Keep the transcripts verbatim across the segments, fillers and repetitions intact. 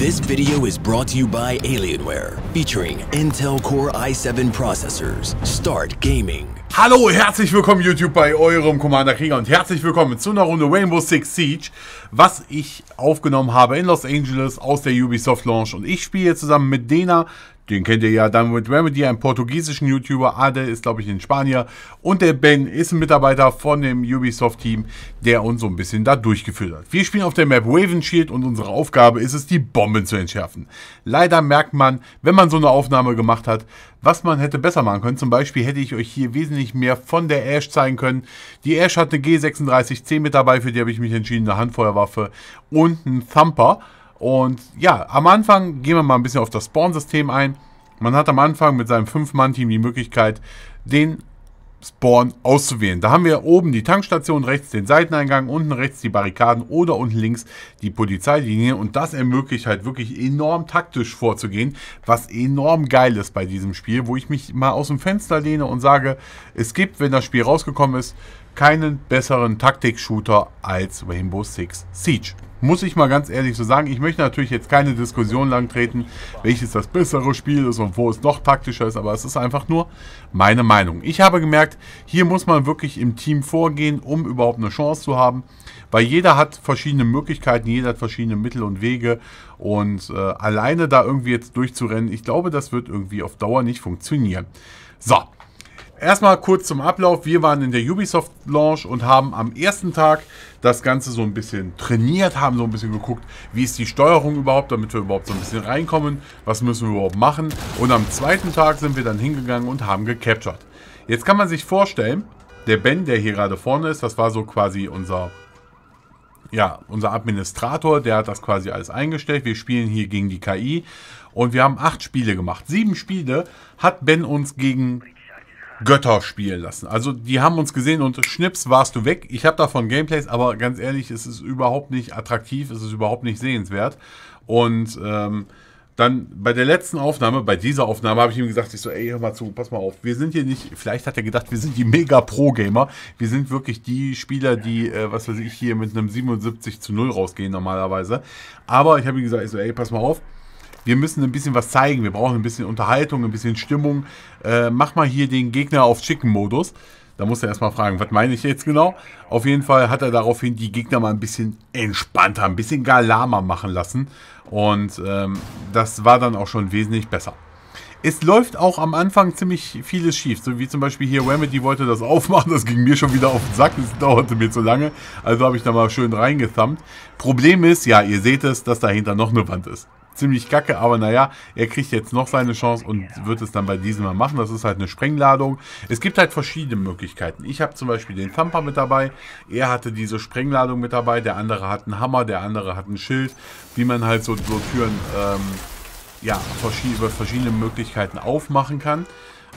This video is brought to you by Alienware, featuring Intel Core i sieben Processors. Start Gaming. Hallo, herzlich willkommen YouTube bei eurem Commander Krieger und herzlich willkommen zu einer Runde Rainbow Six Siege, was ich aufgenommen habe in Los Angeles aus der Ubisoft Launch. Und ich spiele zusammen mit Dehner, den kennt ihr ja dann mit Remedy, einen portugiesischen YouTuber. Ade ist, glaube ich, in Spanier. Und der Ben ist ein Mitarbeiter von dem Ubisoft-Team, der uns so ein bisschen da durchgeführt hat. Wir spielen auf der Map Raven Shield und unsere Aufgabe ist es, die Bomben zu entschärfen. Leider merkt man, wenn man so eine Aufnahme gemacht hat, was man hätte besser machen können. Zum Beispiel hätte ich euch hier wesentlich mehr von der Ash zeigen können. Die Ash hat eine G sechsunddreißig C mit dabei, für die habe ich mich entschieden, eine Handfeuerwaffe und einen Thumper. Und ja, am Anfang gehen wir mal ein bisschen auf das Spawn-System ein. Man hat am Anfang mit seinem fünf Mann Team die Möglichkeit, den Spawn auszuwählen. Da haben wir oben die Tankstation, rechts den Seiteneingang, unten rechts die Barrikaden oder unten links die Polizeilinien. Und das ermöglicht halt wirklich enorm taktisch vorzugehen, was enorm geil ist bei diesem Spiel, wo ich mich mal aus dem Fenster lehne und sage, es gibt, wenn das Spiel rausgekommen ist, keinen besseren Taktik-Shooter als Rainbow Six Siege. Muss ich mal ganz ehrlich so sagen, ich möchte natürlich jetzt keine Diskussion langtreten, welches das bessere Spiel ist und wo es noch taktischer ist, aber es ist einfach nur meine Meinung. Ich habe gemerkt, hier muss man wirklich im Team vorgehen, um überhaupt eine Chance zu haben, weil jeder hat verschiedene Möglichkeiten, jeder hat verschiedene Mittel und Wege und äh, alleine da irgendwie jetzt durchzurennen, ich glaube, das wird irgendwie auf Dauer nicht funktionieren. So. Erstmal kurz zum Ablauf. Wir waren in der Ubisoft Launch und haben am ersten Tag das Ganze so ein bisschen trainiert, haben so ein bisschen geguckt, wie ist die Steuerung überhaupt, damit wir überhaupt so ein bisschen reinkommen, was müssen wir überhaupt machen. Und am zweiten Tag sind wir dann hingegangen und haben gecaptured. Jetzt kann man sich vorstellen, der Ben, der hier gerade vorne ist, das war so quasi unser, ja, unser Administrator, der hat das quasi alles eingestellt. Wir spielen hier gegen die K I und wir haben acht Spiele gemacht. Sieben Spiele hat Ben uns gegen Götter spielen lassen. Also die haben uns gesehen und schnips, warst du weg. Ich habe davon Gameplays, aber ganz ehrlich, es ist überhaupt nicht attraktiv, es ist überhaupt nicht sehenswert. Und ähm, dann bei der letzten Aufnahme, bei dieser Aufnahme, habe ich ihm gesagt, ich so, ey, hör mal zu, pass mal auf, wir sind hier nicht, vielleicht hat er gedacht, wir sind die Mega-Pro-Gamer, wir sind wirklich die Spieler, die, äh, was weiß ich, hier mit einem siebenundsiebzig zu null rausgehen normalerweise. Aber ich habe ihm gesagt, ich so, ey, pass mal auf, wir müssen ein bisschen was zeigen, wir brauchen ein bisschen Unterhaltung, ein bisschen Stimmung. Äh, mach mal hier den Gegner auf Chicken-Modus. Da muss er erstmal fragen, was meine ich jetzt genau? Auf jeden Fall hat er daraufhin die Gegner mal ein bisschen entspannter, ein bisschen galamer machen lassen. Und ähm, das war dann auch schon wesentlich besser. Es läuft auch am Anfang ziemlich vieles schief, so wie zum Beispiel hier Remedy wollte das aufmachen, das ging mir schon wieder auf den Sack, das dauerte mir zu lange, also habe ich da mal schön reingethumpt. Problem ist, ja, ihr seht es, dass dahinter noch eine Wand ist. Ziemlich kacke, aber naja, er kriegt jetzt noch seine Chance und wird es dann bei diesem Mal machen. Das ist halt eine Sprengladung. Es gibt halt verschiedene Möglichkeiten. Ich habe zum Beispiel den Thumper mit dabei. Er hatte diese Sprengladung mit dabei. Der andere hat einen Hammer, der andere hat ein Schild. Wie man halt so, so Türen ähm, ja, verschied- über verschiedene Möglichkeiten aufmachen kann.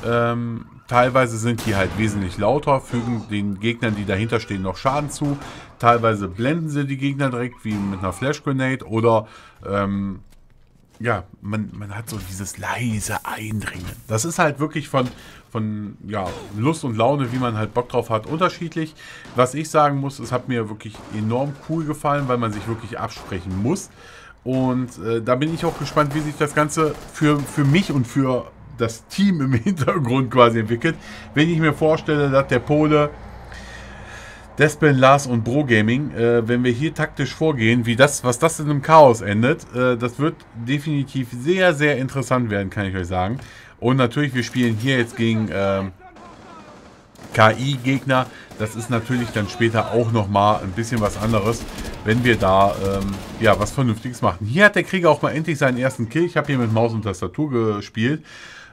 Ähm, teilweise sind die halt wesentlich lauter, fügen den Gegnern, die dahinter stehen, noch Schaden zu. Teilweise blenden sie die Gegner direkt, wie mit einer Flash-Grenade oder... Ähm, ja, man, man hat so dieses leise Eindringen. Das ist halt wirklich von, von ja, Lust und Laune, wie man halt Bock drauf hat, unterschiedlich. Was ich sagen muss, es hat mir wirklich enorm cool gefallen, weil man sich wirklich absprechen muss. Und äh, da bin ich auch gespannt, wie sich das Ganze für, für mich und für das Team im Hintergrund quasi entwickelt. Wenn ich mir vorstelle, dass der Pole... Despen, Lars und Bro Gaming, äh, wenn wir hier taktisch vorgehen, wie das, was das in einem Chaos endet, äh, das wird definitiv sehr, sehr interessant werden, kann ich euch sagen. Und natürlich, wir spielen hier jetzt gegen äh, K I-Gegner. Das ist natürlich dann später auch nochmal ein bisschen was anderes, wenn wir da ähm, ja, was Vernünftiges machen. Hier hat der Krieger auch mal endlich seinen ersten Kill. Ich habe hier mit Maus und Tastatur gespielt.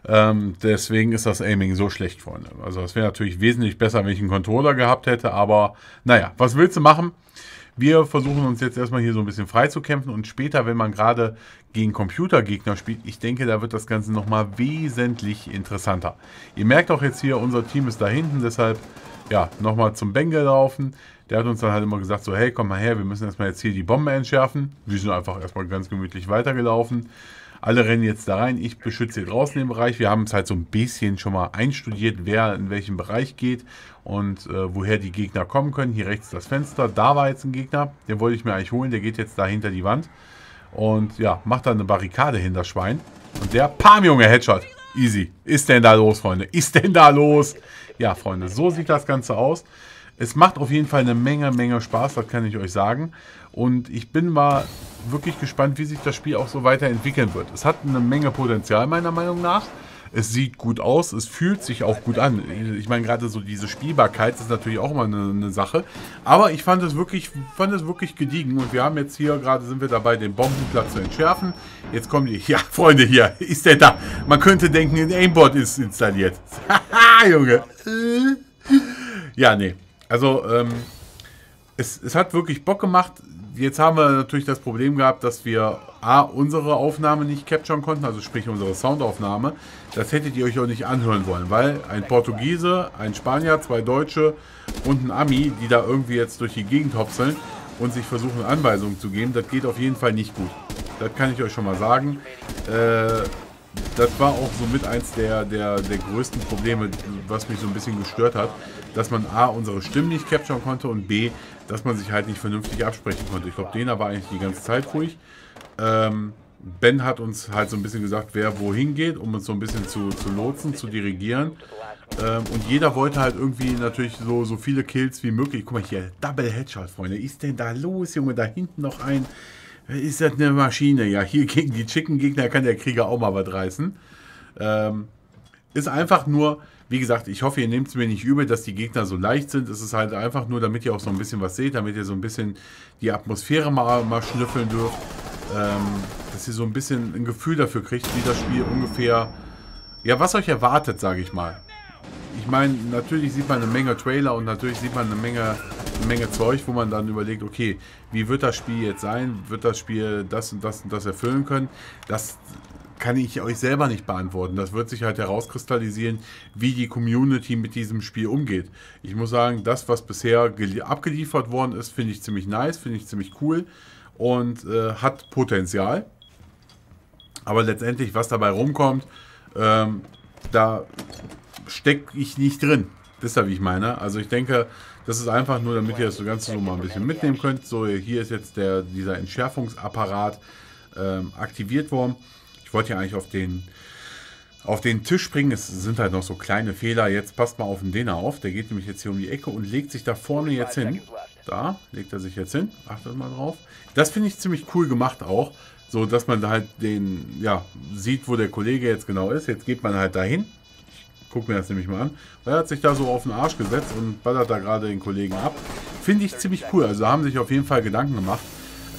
Ähm, deswegen ist das Aiming so schlecht, Freunde. Also es wäre natürlich wesentlich besser, wenn ich einen Controller gehabt hätte, aber naja, was willst du machen? Wir versuchen uns jetzt erstmal hier so ein bisschen freizukämpfen und später, wenn man gerade gegen Computergegner spielt, ich denke, da wird das Ganze nochmal wesentlich interessanter. Ihr merkt auch jetzt hier, unser Team ist da hinten, deshalb ja, nochmal zum Ben gelaufen. Der hat uns dann halt immer gesagt, so hey, komm mal her, wir müssen erstmal jetzt hier die Bombe entschärfen. Wir sind einfach erstmal ganz gemütlich weitergelaufen. Alle rennen jetzt da rein, ich beschütze hier draußen den Bereich. Wir haben es halt so ein bisschen schon mal einstudiert, wer in welchem Bereich geht und äh, woher die Gegner kommen können. Hier rechts das Fenster, da war jetzt ein Gegner, den wollte ich mir eigentlich holen, der geht jetzt da hinter die Wand. Und ja, macht da eine Barrikade hin, das Schwein. Und der, pam, Junge, Headshot. Easy. Ist denn da los, Freunde? Ist denn da los? Ja, Freunde, so sieht das Ganze aus. Es macht auf jeden Fall eine Menge, Menge Spaß, das kann ich euch sagen. Und ich bin mal wirklich gespannt, wie sich das Spiel auch so weiterentwickeln wird. Es hat eine Menge Potenzial, meiner Meinung nach. Es sieht gut aus, es fühlt sich auch gut an. Ich meine, gerade so diese Spielbarkeit ist natürlich auch immer eine, eine Sache. Aber ich fand es wirklich, fand es wirklich gediegen. Und wir haben jetzt hier, gerade sind wir dabei, den Bombenplatz zu entschärfen. Jetzt kommen die, ja, Freunde, hier, ist der da. Man könnte denken, ein Aimbot ist installiert. Haha, Junge. Ja, nee. Also, ähm, es, es hat wirklich Bock gemacht. Jetzt haben wir natürlich das Problem gehabt, dass wir A, unsere Aufnahme nicht capturen konnten, also sprich unsere Soundaufnahme. Das hättet ihr euch auch nicht anhören wollen, weil ein Portugiese, ein Spanier, zwei Deutsche und ein Ami, die da irgendwie jetzt durch die Gegend hopseln und sich versuchen Anweisungen zu geben, das geht auf jeden Fall nicht gut. Das kann ich euch schon mal sagen. Äh, das war auch somit eins der, der, der größten Probleme, was mich so ein bisschen gestört hat, dass man A, unsere Stimmen nicht capturen konnte und B, dass man sich halt nicht vernünftig absprechen konnte. Ich glaube, Dehner war eigentlich die ganze Zeit ruhig. Ähm, Ben hat uns halt so ein bisschen gesagt, wer wohin geht, um uns so ein bisschen zu, zu lotsen, zu dirigieren. Ähm, und jeder wollte halt irgendwie natürlich so, so viele Kills wie möglich. Guck mal hier, Double Headshot, Freunde. Ist denn da los, Junge? Da hinten noch ein... Ist das eine Maschine? Ja, hier gegen die schicken Gegner kann der Krieger auch mal was reißen. Ähm, ist einfach nur... Wie gesagt, ich hoffe, ihr nehmt es mir nicht übel, dass die Gegner so leicht sind. Es ist halt einfach nur, damit ihr auch so ein bisschen was seht, damit ihr so ein bisschen die Atmosphäre mal, mal schnüffeln dürft. Ähm, dass ihr so ein bisschen ein Gefühl dafür kriegt, wie das Spiel ungefähr, ja, was euch erwartet, sage ich mal. Ich meine, natürlich sieht man eine Menge Trailer und natürlich sieht man eine Menge, eine Menge Zeug, wo man dann überlegt, okay, wie wird das Spiel jetzt sein? Wird das Spiel das und das und das erfüllen können? Das... kann ich euch selber nicht beantworten. Das wird sich halt herauskristallisieren, wie die Community mit diesem Spiel umgeht. Ich muss sagen, das, was bisher abgeliefert worden ist, finde ich ziemlich nice, finde ich ziemlich cool und äh, hat Potenzial. Aber letztendlich, was dabei rumkommt, ähm, da stecke ich nicht drin. Wisst ihr, wie ich meine? Also ich denke, das ist einfach nur, damit ihr das Ganze so mal ein bisschen mitnehmen könnt. So, hier ist jetzt der, dieser Entschärfungsapparat ähm, aktiviert worden. Ich wollte ja eigentlich auf den, auf den Tisch springen. Es sind halt noch so kleine Fehler. Jetzt passt mal auf den Dehner auf. Der geht nämlich jetzt hier um die Ecke und legt sich da vorne jetzt hin. Da legt er sich jetzt hin. Achtet mal drauf. Das finde ich ziemlich cool gemacht auch. So, dass man halt den, ja, sieht, wo der Kollege jetzt genau ist. Jetzt geht man halt dahin. Ich gucke mir das nämlich mal an. Er hat sich da so auf den Arsch gesetzt und ballert da gerade den Kollegen ab. Finde ich ziemlich cool. Also haben sich auf jeden Fall Gedanken gemacht.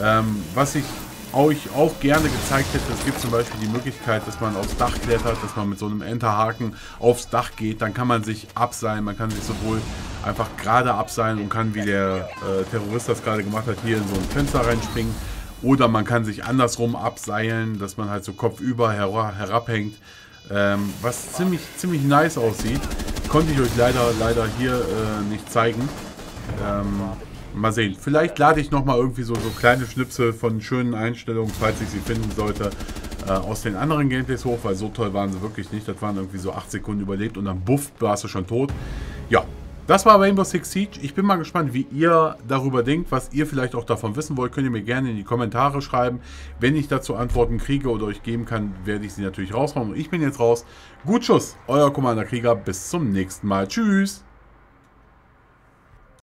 Ähm, was ich... euch auch gerne gezeigt hätte, es gibt zum Beispiel die Möglichkeit, dass man aufs Dach klettert, dass man mit so einem Enterhaken aufs Dach geht, dann kann man sich abseilen, man kann sich sowohl einfach gerade abseilen und kann, wie der äh, Terrorist das gerade gemacht hat, hier in so ein Fenster reinspringen oder man kann sich andersrum abseilen, dass man halt so kopfüber her herabhängt, ähm, was ziemlich, ziemlich nice aussieht, konnte ich euch leider, leider hier äh, nicht zeigen. Ähm, Mal sehen. Vielleicht lade ich nochmal irgendwie so, so kleine Schnipsel von schönen Einstellungen, falls ich sie finden sollte, äh, aus den anderen Gameplays hoch, weil so toll waren sie wirklich nicht. Das waren irgendwie so acht Sekunden überlebt und dann buff, warst du schon tot. Ja, das war Rainbow Six Siege. Ich bin mal gespannt, wie ihr darüber denkt, was ihr vielleicht auch davon wissen wollt. Könnt ihr mir gerne in die Kommentare schreiben. Wenn ich dazu Antworten kriege oder euch geben kann, werde ich sie natürlich raushauen. Ich bin jetzt raus. Gut Schuss, euer Commander Krieger. Bis zum nächsten Mal. Tschüss.